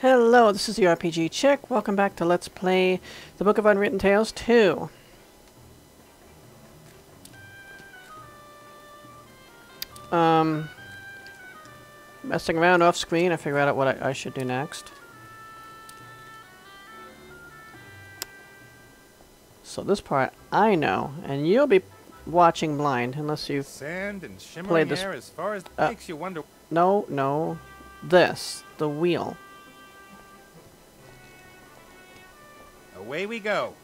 Hello, this is the RPG Chick. Welcome back to Let's Play The Book of Unwritten Tales 2. Messing around off screen, I figured out what I should do next. So this part I know, and you'll be watching blind unless you've Sand and played this. Air as far as makes you wonder. No, this, the wheel. Away we go.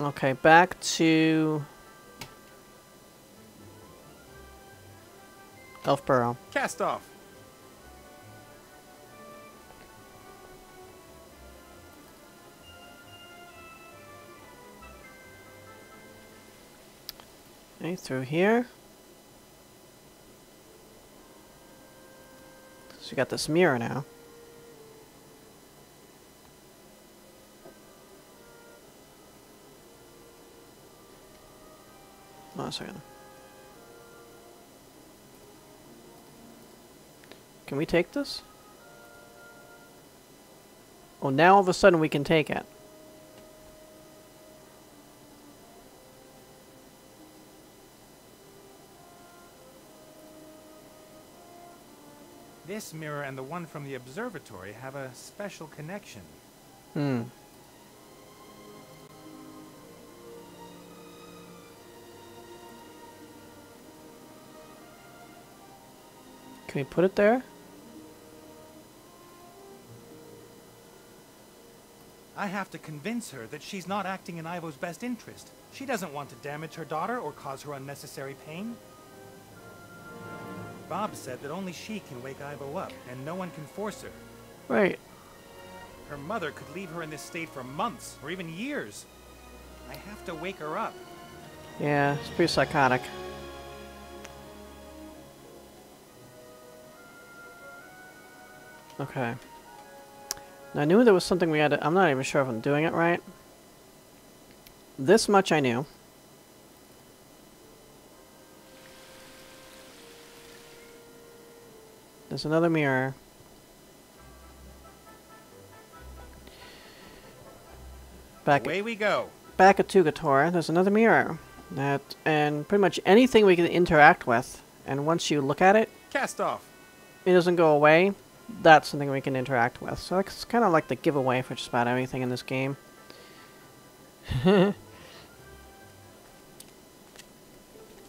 Okay, back to Elf Borough. Cast off. Okay, through here. So you got this mirror now. Oh, sorry. Can we take this? Oh, now all of a sudden we can take it. This mirror and the one from the observatory have a special connection. Hmm. Can we put it there? I have to convince her that she's not acting in Ivo's best interest. She doesn't want to damage her daughter or cause her unnecessary pain. Bob said that only she can wake Ivo up, and no one can force her. Right. Her mother could leave her in this state for months, or even years. I have to wake her up. Yeah, it's pretty psychotic. Okay. Now, I knew there was something we had to... I'm not even sure if I'm doing it right. This much I knew. There's another mirror. Back away we go. Back at Tugatar, there's another mirror. And pretty much anything we can interact with. And once you look at it... Cast off! It doesn't go away. That's something we can interact with. So it's kind of like the giveaway for just about everything in this game.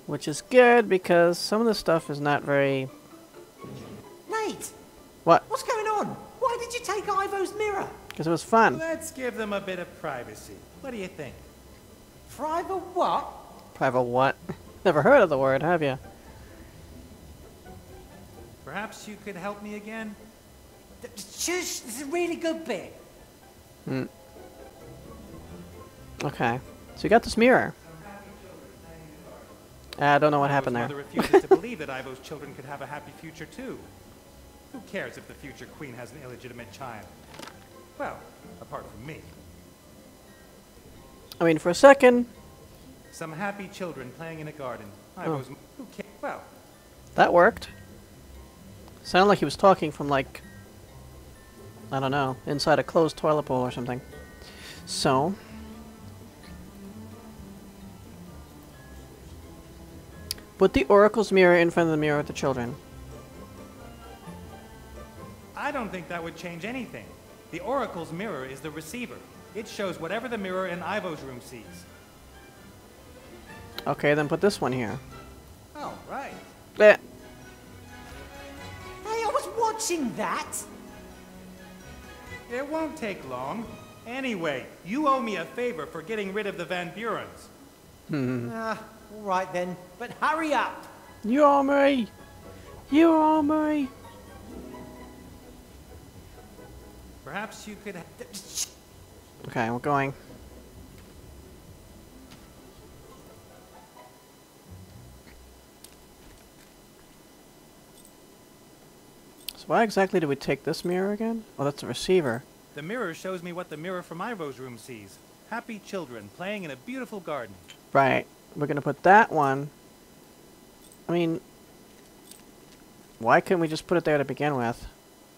Which is good because some of the stuff is not very... Nate! What? What's going on? Why did you take Ivo's mirror? Because it was fun. Let's give them a bit of privacy. What do you think? Private what? Private what? Never heard of the word, have you? Perhaps you could help me again? Shush, this is a really good bit. Hmm. Okay. So you got this mirror. I don't know what happened there. Ivo's mother refuses to believe that Ivo's children could have a happy future too. Who cares if the future queen has an illegitimate child? Well, apart from me. I mean, for a second. Some happy children playing in a garden. Ivo's mother. Who cares? Well. That worked. Sounded like he was talking from, like, I don't know, inside a closed toilet bowl or something. So. Put the oracle's mirror in front of the mirror with the children. I don't think that would change anything. The oracle's mirror is the receiver. It shows whatever the mirror in Ivo's room sees. Okay, then put this one here. Oh, right. Yeah. Watching that? It won't take long. Anyway, you owe me a favor for getting rid of the Van Burens. Hmm. All right then, but hurry up. You owe me. You owe me. Perhaps you could. Okay, we're going. Why exactly do we take this mirror again? Oh, that's a receiver. The mirror shows me what the mirror from Ivo's room sees. Happy children playing in a beautiful garden. Right. We're going to put that one. I mean, Why couldn't we just put it there to begin with?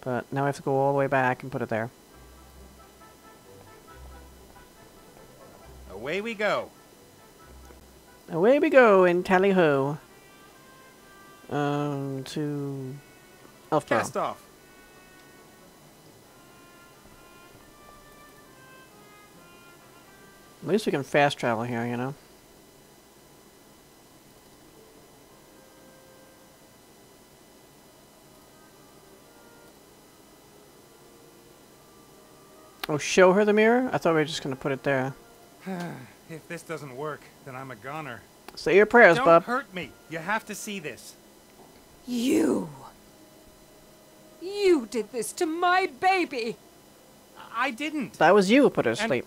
But now I have to go all the way back and put it there. Away we go. Away we go in tally-ho. To... Elf Borough. Cast off. At least we can fast travel here, you know. Oh, show her the mirror? I thought we were just going to put it there. If this doesn't work, then I'm a goner. Say your prayers, Bob. Don't hurt me. You have to see this. You. You did this to my baby. I didn't. That was you who put her to sleep.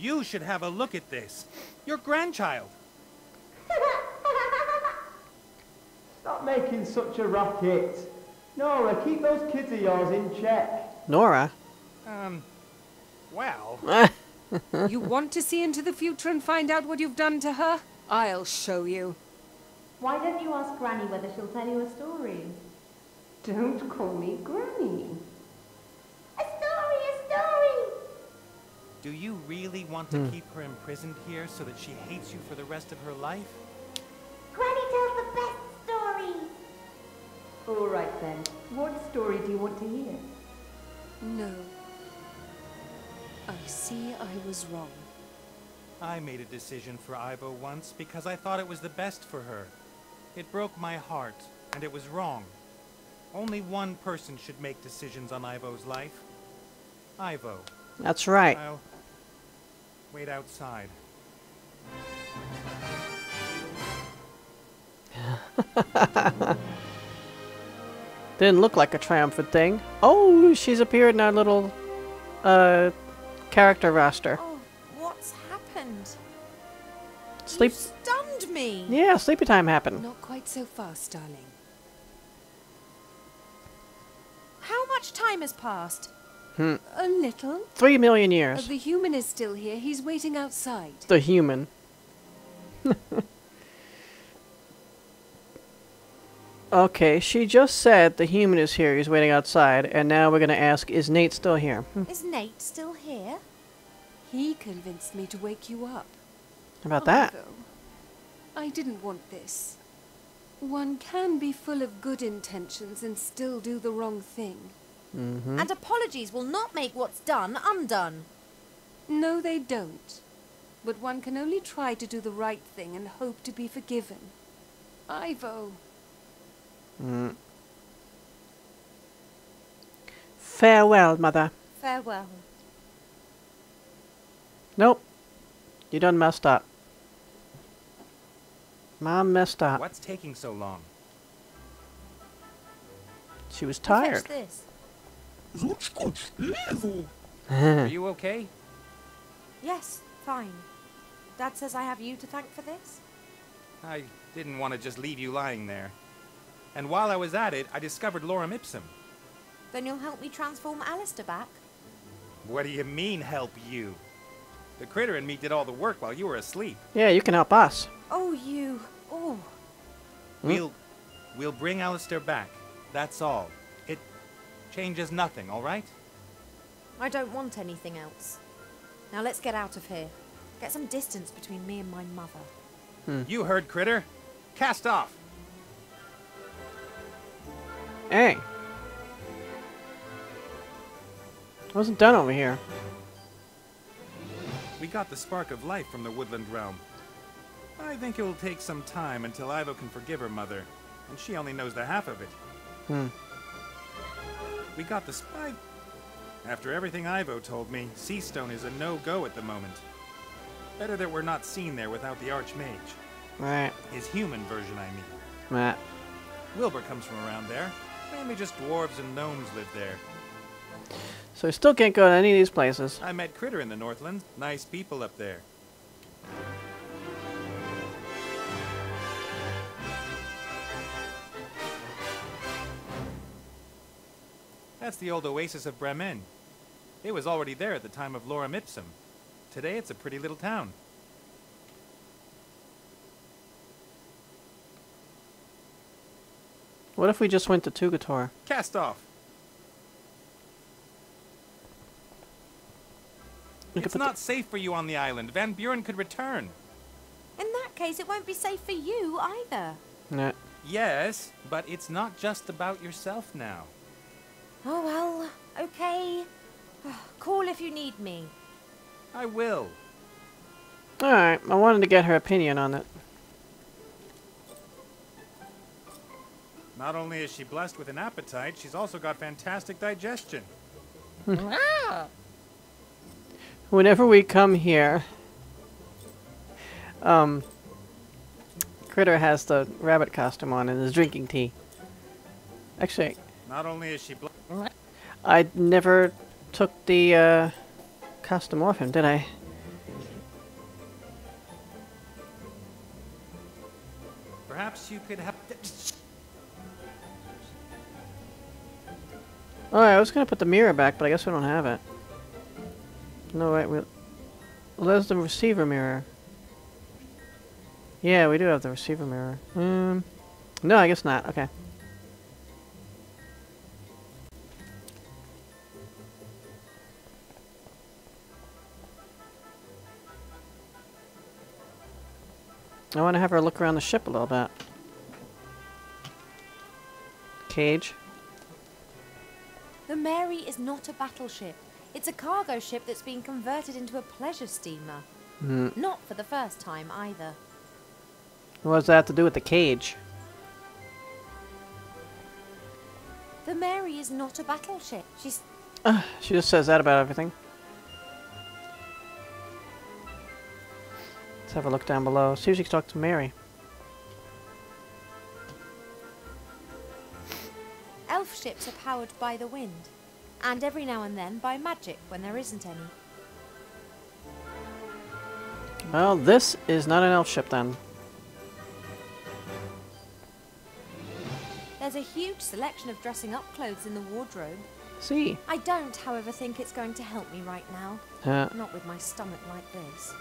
You should have a look at this. Your grandchild. Stop making such a racket. Nora, keep those kids of yours in check. Nora? Well... You want to see into the future and find out what you've done to her? I'll show you. Why don't you ask Granny whether she'll tell you a story? Don't call me Granny. A story, a story! Do you really want to keep her imprisoned here so that she hates you for the rest of her life? Granny tells the best stories! All right then, what story do you want to hear? No. I see I was wrong. I made a decision for Ivo once because I thought it was the best for her. It broke my heart, and it was wrong. Only one person should make decisions on Ivo's life. Ivo. That's right. I'll wait outside. Didn't look like a triumphant thing. Oh, she's appeared in our little... character roster. Oh, what's happened? Sleep. You stunned me. Yeah, sleepy time happened. Not quite so fast, darling. How much time has passed? A little. 3 million years. The human is still here. He's waiting outside. The human. Okay, she just said the human is here. He's waiting outside, and now we're gonna ask: is Nate still here? Is Nate still here? He convinced me to wake you up. How about that? I didn't want this. One can be full of good intentions and still do the wrong thing. And apologies will not make what's done undone. No, they don't. But one can only try to do the right thing and hope to be forgiven. Ivo. Farewell, mother. Farewell. Nope. You done messed up. Mom messed up. What's taking so long? She was tired. Are you okay? Yes, fine. Dad says I have you to thank for this. I didn't want to just leave you lying there. And while I was at it, I discovered Lorem Ipsum. Then you'll help me transform Alistair back? What do you mean, help you? The critter and me did all the work while you were asleep. Yeah, you can help us. Oh, you. Oh. We'll bring Alistair back. That's all. It changes nothing, all right? I don't want anything else. Now let's get out of here. Get some distance between me and my mother. You heard, critter. Cast off. Hey. I wasn't done over here. We got the spark of life from the woodland realm. I think it will take some time until Ivo can forgive her mother, and she only knows the half of it. We got the spy. After everything Ivo told me, Seastone is a no-go at the moment. Better that we're not seen there without the Archmage. Right. His human version, I mean. Right. Wilbur comes from around there. Mainly just dwarves and gnomes live there. So I still can't go to any of these places. I met Critter in the Northland. Nice people up there. That's the old oasis of Bremen. It was already there at the time of Lorem Ipsum. Today it's a pretty little town. What if we just went to Tugatar? Cast off. It's not safe for you on the island. Van Buren could return. In that case, it won't be safe for you either. Nah. Yes, but it's not just about yourself now. Oh, well, okay. Call if you need me. I will. Alright, I wanted to get her opinion on it. Not only is she blessed with an appetite, she's also got fantastic digestion. Whenever we come here, Critter has the rabbit costume on and is drinking tea. Actually, not only is she blessed, I never took the costume off him, did I? Perhaps you could have. Oh, I was gonna put the mirror back, but I guess we don't have it. No, wait, well, there's the receiver mirror. Yeah, we do have the receiver mirror. No, I guess not. Okay. I want to have her look around the ship a little bit. Cage. The Mary is not a battleship. It's a cargo ship that's been converted into a pleasure steamer. Not for the first time either. What does that have to do with the cage? The Mary is not a battleship. She's... she just says that about everything. Let's have a look down below. See if she can talk to Mary. Elf ships are powered by the wind. And every now and then by magic when there isn't any. Well, this is not an elf ship then. There's a huge selection of dressing up clothes in the wardrobe. See. I don't, however, think it's going to help me right now. Not with my stomach like this.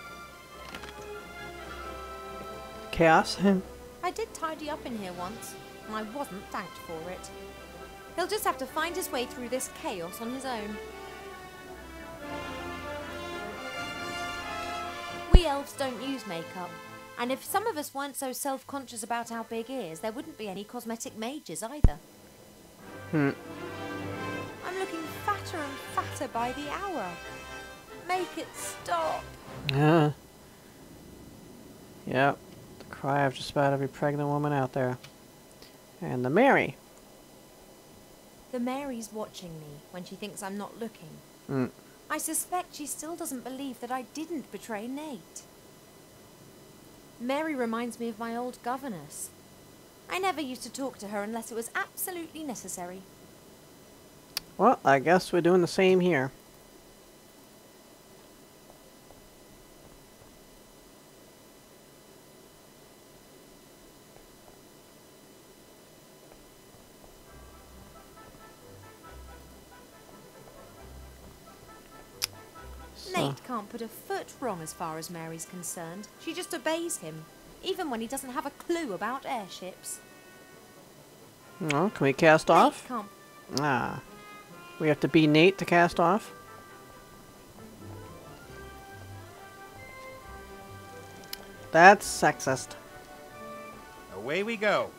Chaos. I did tidy up in here once, and I wasn't thanked for it. He'll just have to find his way through this chaos on his own. We elves don't use makeup, and if some of us weren't so self-conscious about our big ears, there wouldn't be any cosmetic mages either. I'm looking fatter and fatter by the hour. Make it stop. Yeah. Yep. The cry of just about every pregnant woman out there. And the Mary. The Mary's watching me when she thinks I'm not looking. I suspect she still doesn't believe that I didn't betray Nate. Mary reminds me of my old governess. I never used to talk to her unless it was absolutely necessary. Well, I guess we're doing the same here. Can't put a foot wrong as far as Mary's concerned. She just obeys him, even when he doesn't have a clue about airships. No, can we cast off? Ah, we have to be Nate to cast off. That's sexist. Away we go.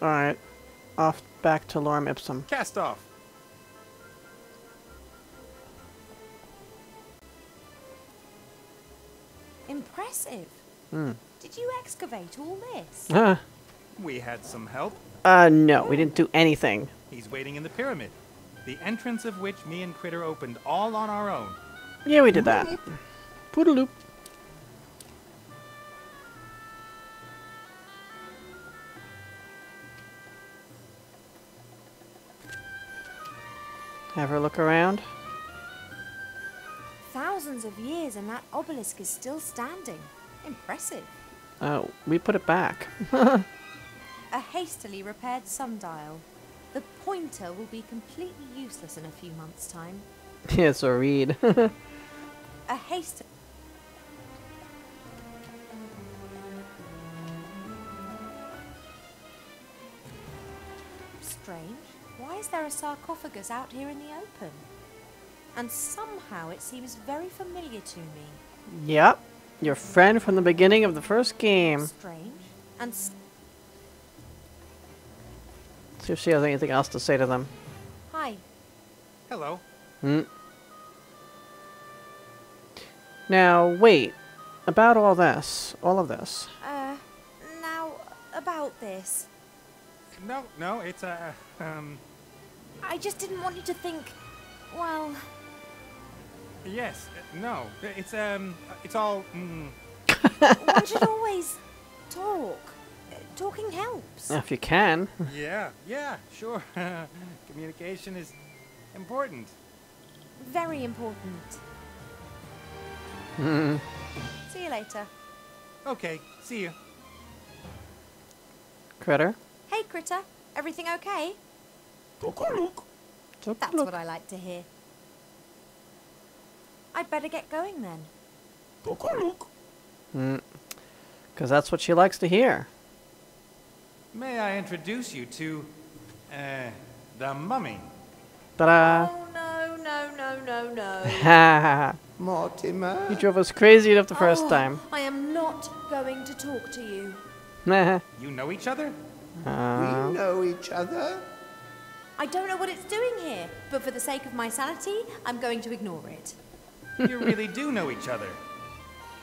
All right. Off back to Lorem Ipsum. Cast off. Impressive. Did you excavate all this? We had some help. No, we didn't do anything. He's waiting in the pyramid, the entrance of which me and Critter opened all on our own. Yeah, we did that. Poodaloop. Have her look around. Thousands of years and that obelisk is still standing. Impressive. Oh, we put it back. A hastily repaired sundial. The pointer will be completely useless in a few months' time. It's a reed. strange. Why is there a sarcophagus out here in the open? And somehow it seems very familiar to me. Yep, your friend from the beginning of the first game. Strange and... See if she has anything else to say to them. Hi. Hello. Hmm. Now, wait. About all this. All of this. Now, about this. No, it's a, I just didn't want you to think, well... Yes, no, it's all, One should always talk. Talking helps. If you can. Yeah, sure. Communication is important. Very important. Mm. See you later. Okay, see you. Critter. Hey, Critter. Everything okay? That's what I like to hear. I'd better get going then. Because that's what she likes to hear. May I introduce you to the mummy? Ta-da! Oh, no. Mortimer. You drove us crazy enough the first time. I am not going to talk to you. You know each other? We know each other. I don't know what it's doing here, but for the sake of my sanity, I'm going to ignore it. You really do know each other.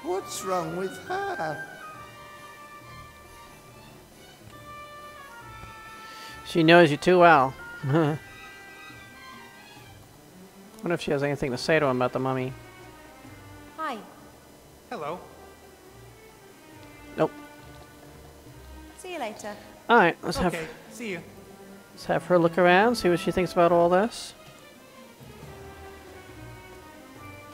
What's wrong with her? She knows you too well. I wonder if she has anything to say to him about the mummy. Hi. Hello. Nope. See you later. All right, let's have her look around, see what she thinks about all this.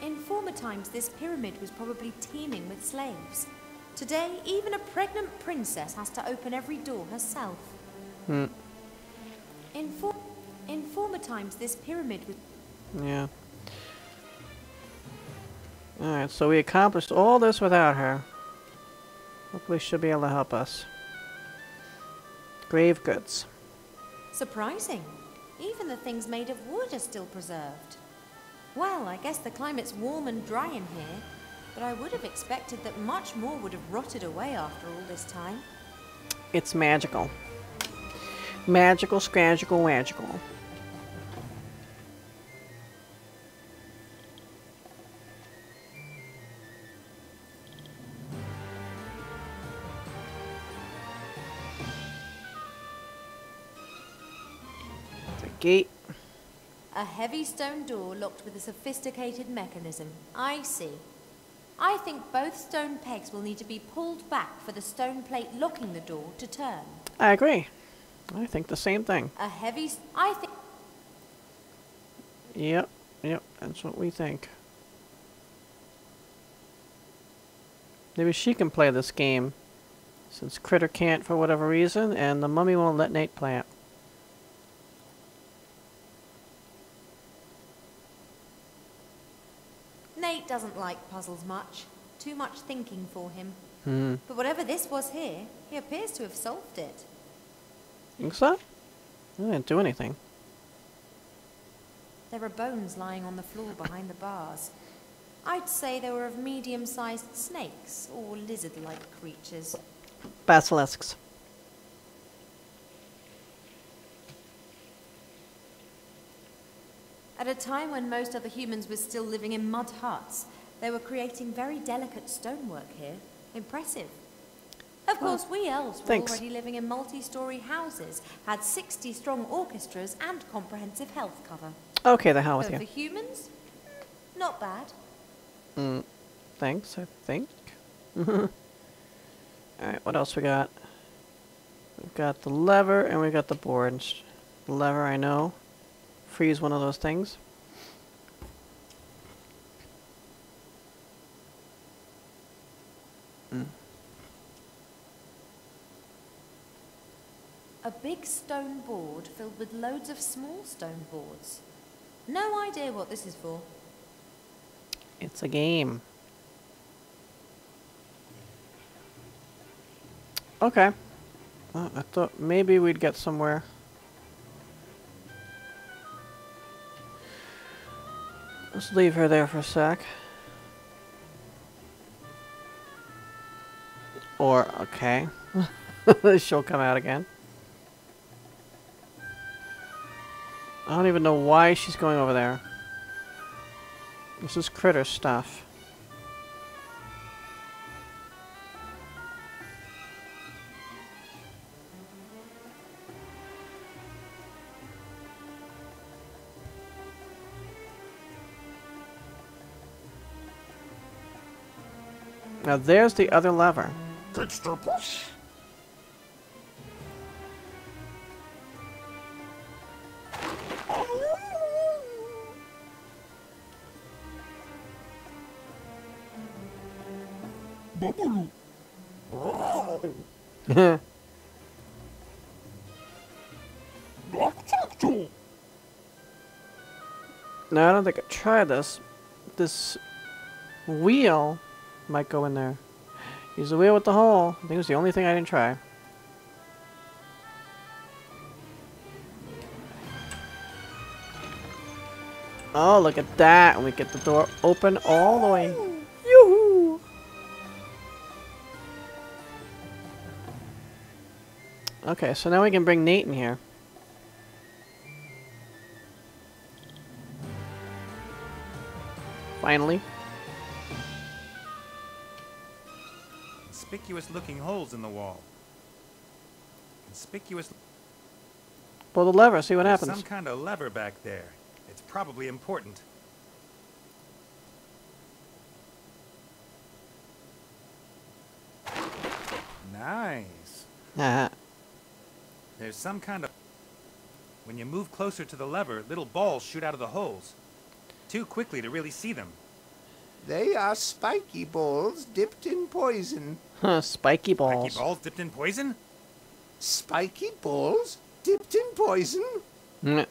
In former times, this pyramid was probably teeming with slaves. Today, even a pregnant princess has to open every door herself. Hmm. In former times, this pyramid was... Yeah. All right, so we accomplished all this without her. Hopefully she'll be able to help us. Grave goods. Surprising. Even the things made of wood are still preserved. Well, I guess the climate's warm and dry in here, but I would have expected that much more would have rotted away after all this time. It's magical. Magical, scrangical, magical. Gate. A heavy stone door locked with a sophisticated mechanism. I see. I think both stone pegs will need to be pulled back for the stone plate locking the door to turn. I agree. I think the same thing. A heavy... Yep, that's what we think. Maybe she can play this game, since Critter can't for whatever reason, and the mummy won't let Nate play it. Nate doesn't like puzzles much. Too much thinking for him. Hmm. But whatever this was here, he appears to have solved it. Think so? I didn't do anything. There are bones lying on the floor behind the bars. I'd say they were of medium-sized snakes or lizard-like creatures. Basilisks. At a time when most other humans were still living in mud huts, they were creating very delicate stonework here. Impressive. Of course, we elves were already living in multi-story houses, had 60 strong orchestras and comprehensive health cover. Okay, the hell with you. For humans, not bad. Mm, thanks, I think. Alright, what else we got? We've got the lever and we've got the board. The lever, I know. Freeze one of those things. Mm. A big stone board filled with loads of small stone boards. No idea what this is for. It's a game. Okay. Well, I thought maybe we'd get somewhere. Let's leave her there for a sec. Or, okay. She'll come out again. I don't even know why she's going over there. This is critter stuff. Now there's the other lever. That's the push. Now I don't think I tried this. This wheel might go in there. Use the wheel with the hole. I think it was the only thing I didn't try. Oh, look at that! We get the door open all the way. Yoo-hoo! Okay, so now we can bring Nate in here. Finally. Conspicuous looking holes in the wall. Conspicuous. Pull the lever, see what happens. Some kind of lever back there. It's probably important. Nice. There's some kind of. When you move closer to the lever, little balls shoot out of the holes. Too quickly to really see them. They are spiky balls dipped in poison. Huh, spiky balls. Spiky balls dipped in poison? Spiky balls dipped in poison? Mm.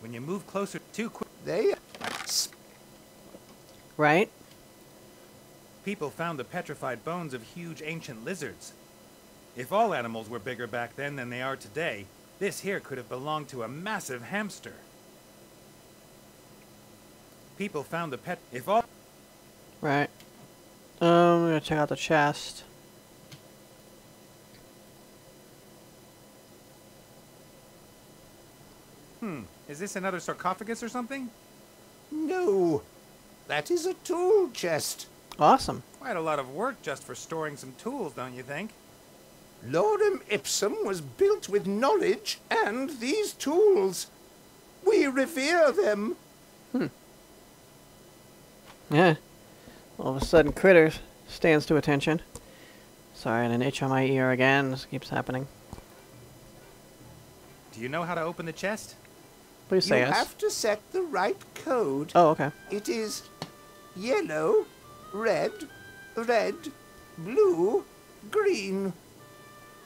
When you move closer too quick. They. Right? People found the petrified bones of huge ancient lizards. If all animals were bigger back then than they are today, this here could have belonged to a massive hamster. People found the pet. If all. Right. We're gonna check out the chest. Hmm. Is this another sarcophagus or something? No. That is a tool chest. Awesome. Quite a lot of work just for storing some tools, don't you think? Lorem Ipsum was built with knowledge and these tools. We revere them. Hmm. Yeah. All of a sudden, Critter stands to attention. Sorry, and an itch on my ear again. This keeps happening. Do you know how to open the chest? Please say yes. You have to set the right code. Oh, okay. It is yellow, red, red, blue, green.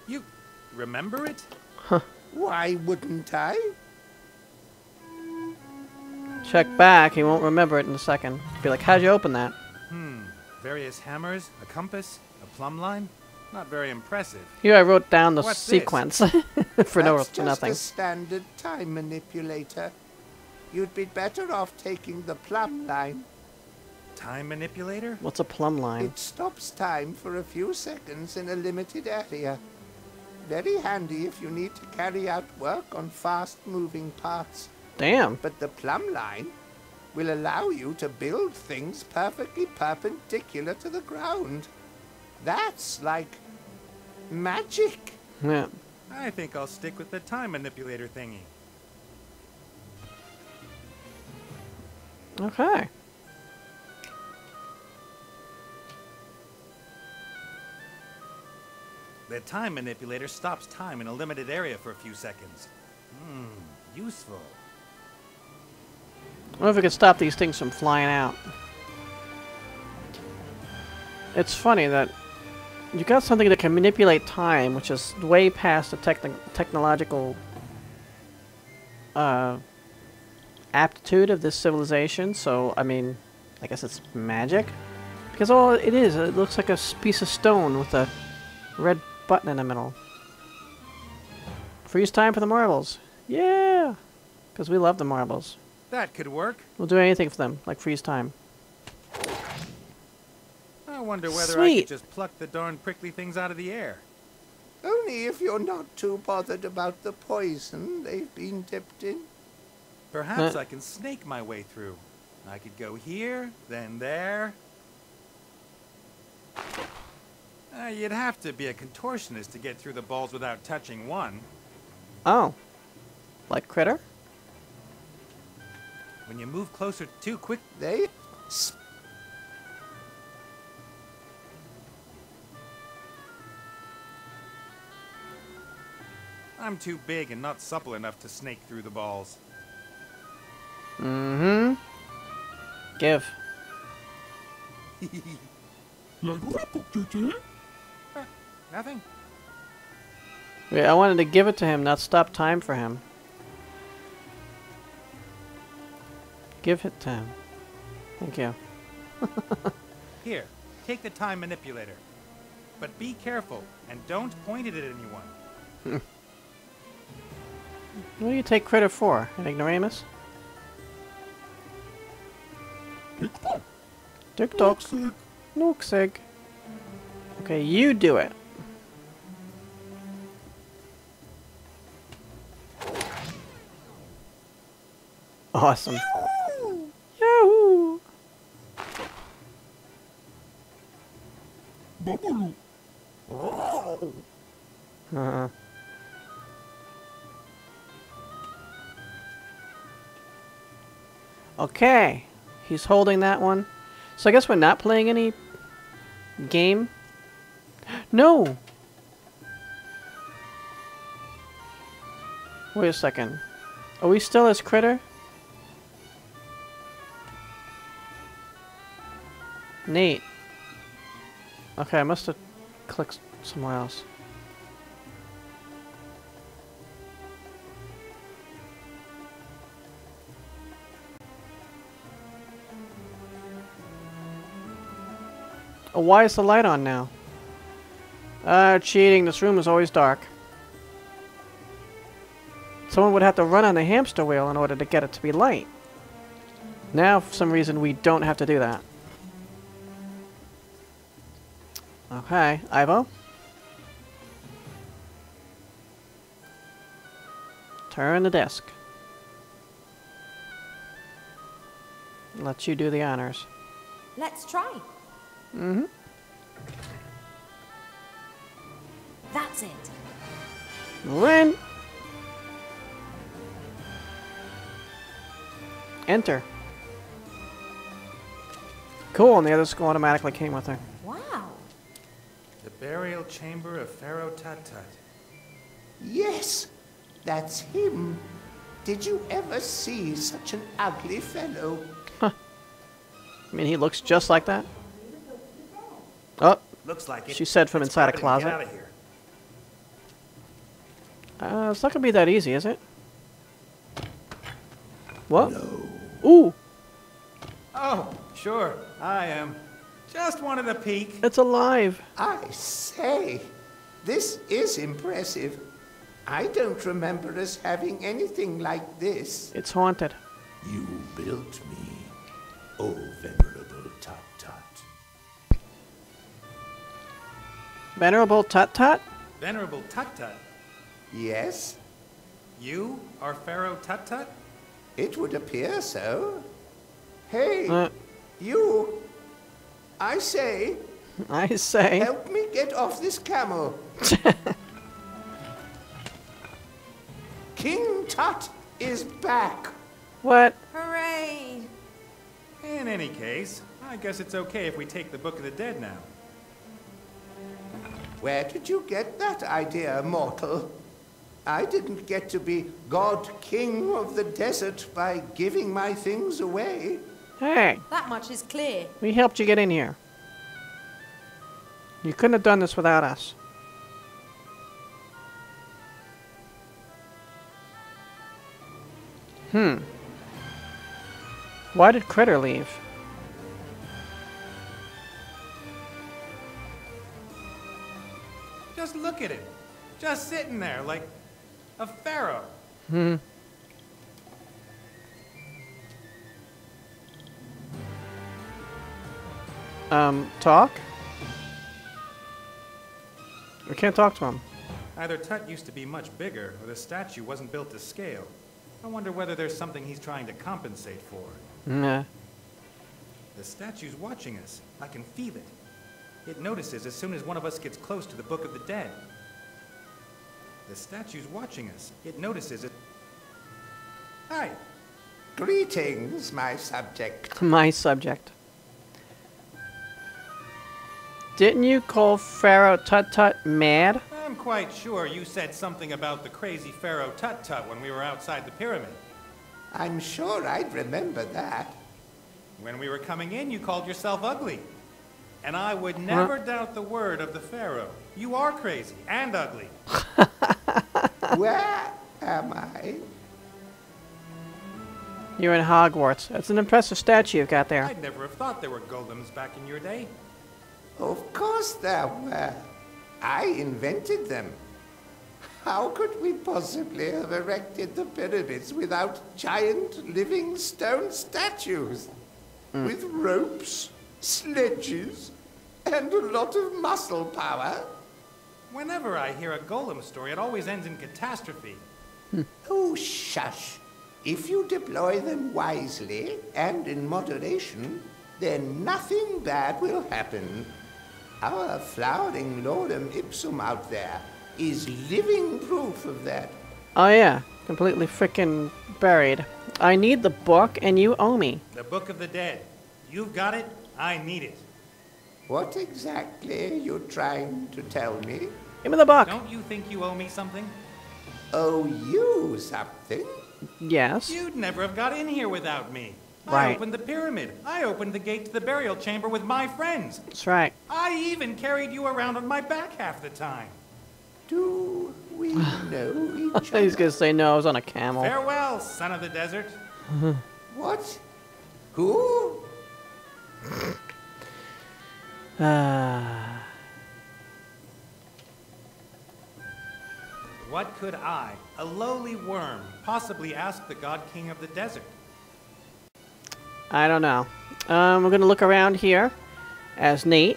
You remember it? Huh. Why wouldn't I? Check back, he won't remember it in a second. Be like, how'd you open that? Hmm, various hammers, a compass, a plumb line. Not very impressive. Here I wrote down the sequence for no nothing. That's just a standard time manipulator. You'd be better off taking the plumb line. Time manipulator? What's a plumb line? It stops time for a few seconds in a limited area. Very handy if you need to carry out work on fast-moving parts. Damn. But the plumb line will allow you to build things perfectly perpendicular to the ground. That's like magic. Yeah. I think I'll stick with the time manipulator thingy. Okay. The time manipulator stops time in a limited area for a few seconds. Hmm, useful. I wonder if we could stop these things from flying out. It's funny that you got something that can manipulate time, which is way past the technological aptitude of this civilization. So, I mean, I guess it's magic. Because all it is, it looks like a piece of stone with a red button in the middle. Freeze time for the marbles. Yeah! Because we love the marbles. That could work. We'll do anything for them, like freeze time. I wonder whether I could just pluck the darn prickly things out of the air. Only if you're not too bothered about the poison they've been dipped in. Perhaps I can snake my way through. I could go here, then there. You'd have to be a contortionist to get through the balls without touching one. Oh. Like Critter? When you move closer too quick, they... I'm too big and not supple enough to snake through the balls. Mm-hmm. Give. Nothing. Wait, I wanted to give it to him, not stop time for him. Give it to him. Thank you. Here, take the time manipulator. But be careful, and don't point it at anyone. What do you take credit for? An ignoramus? Tick-tock. Nooksig. Okay, you do it. Awesome. Yahoo! Huh. Okay, he's holding that one. So I guess we're not playing any game. No! Wait a second. Are we still as Critter? Nate. Okay, I must have clicked somewhere else. Why is the light on now? Cheating. This room is always dark. Someone would have to run on the hamster wheel in order to get it to be light. Now, for some reason, we don't have to do that. Okay, Ivo. Turn the desk. Let you do the honors. Let's try. Mm-hmm. That's it. Run. Enter. Cool, and the other school automatically came with her. Wow. The burial chamber of Pharaoh Tut-Tut. Yes, that's him. Did you ever see such an ugly fellow? Huh. I mean, he looks just like that. Oh, looks like it. She said from inside a closet. It's not gonna be that easy, is it? What? No. Ooh. Oh, sure, I am. Just wanted a peek. It's alive. I say, this is impressive. I don't remember us having anything like this. It's haunted. You built me, oh venerable Tut-Tut. Venerable Tut-Tut? Venerable Tut-Tut? Yes? You are Pharaoh Tut-Tut? It would appear so. Hey, you! I say... Help me get off this camel. King Tut is back. What? Hooray! In any case, I guess it's okay if we take the Book of the Dead now. Where did you get that idea, mortal? I didn't get to be God King of the Desert by giving my things away. Hey! That much is clear. We helped you get in here. You couldn't have done this without us. Hmm. Why did Critter leave? Just look at it. Just sitting there like a pharaoh. Hmm. Talk? We can't talk to him. Either Tut used to be much bigger, or the statue wasn't built to scale. I wonder whether there's something he's trying to compensate for. Nah. The statue's watching us. I can feel it. It notices as soon as one of us gets close to the Book of the Dead. The statue's watching us. It notices it. Hi. Greetings, my subject. My subject. Didn't you call Pharaoh Tut-Tut mad? I'm quite sure you said something about the crazy Pharaoh Tut-Tut when we were outside the pyramid. I'm sure I'd remember that. When we were coming in, you called yourself ugly. And I would never doubt the word of the Pharaoh. You are crazy and ugly. Where am I? You're in Hogwarts. That's an impressive statue you've got there. I'd never have thought there were golems back in your day. Of course there were. I invented them. How could we possibly have erected the pyramids without giant living stone statues? With ropes, sledges, and a lot of muscle power. Whenever I hear a golem story, it always ends in catastrophe. Oh, shush. If you deploy them wisely and in moderation, then nothing bad will happen. Our flowering Lorem Ipsum out there is living proof of that. Oh yeah, completely frickin' buried. I need the book and you owe me. The Book of the Dead. You've got it, I need it. What exactly are you trying to tell me? Give me the book. Don't you think you owe me something? Owe you something? Yes. You'd never have got in here without me. Right. I opened the pyramid. I opened the gate to the burial chamber with my friends. That's right. I even carried you around on my back half the time. Do we know each other? He's gonna say no, I was on a camel. Farewell, son of the desert. What? Who? What could I, a lowly worm, possibly ask the God King of the Desert? I don't know. We're going to look around here as Nate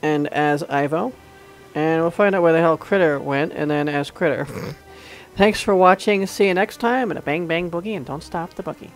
and as Ivo, and we'll find out where the hell Critter went, and then as Critter. Thanks for watching. See you next time, and a bang bang boogie, and don't stop the boogie.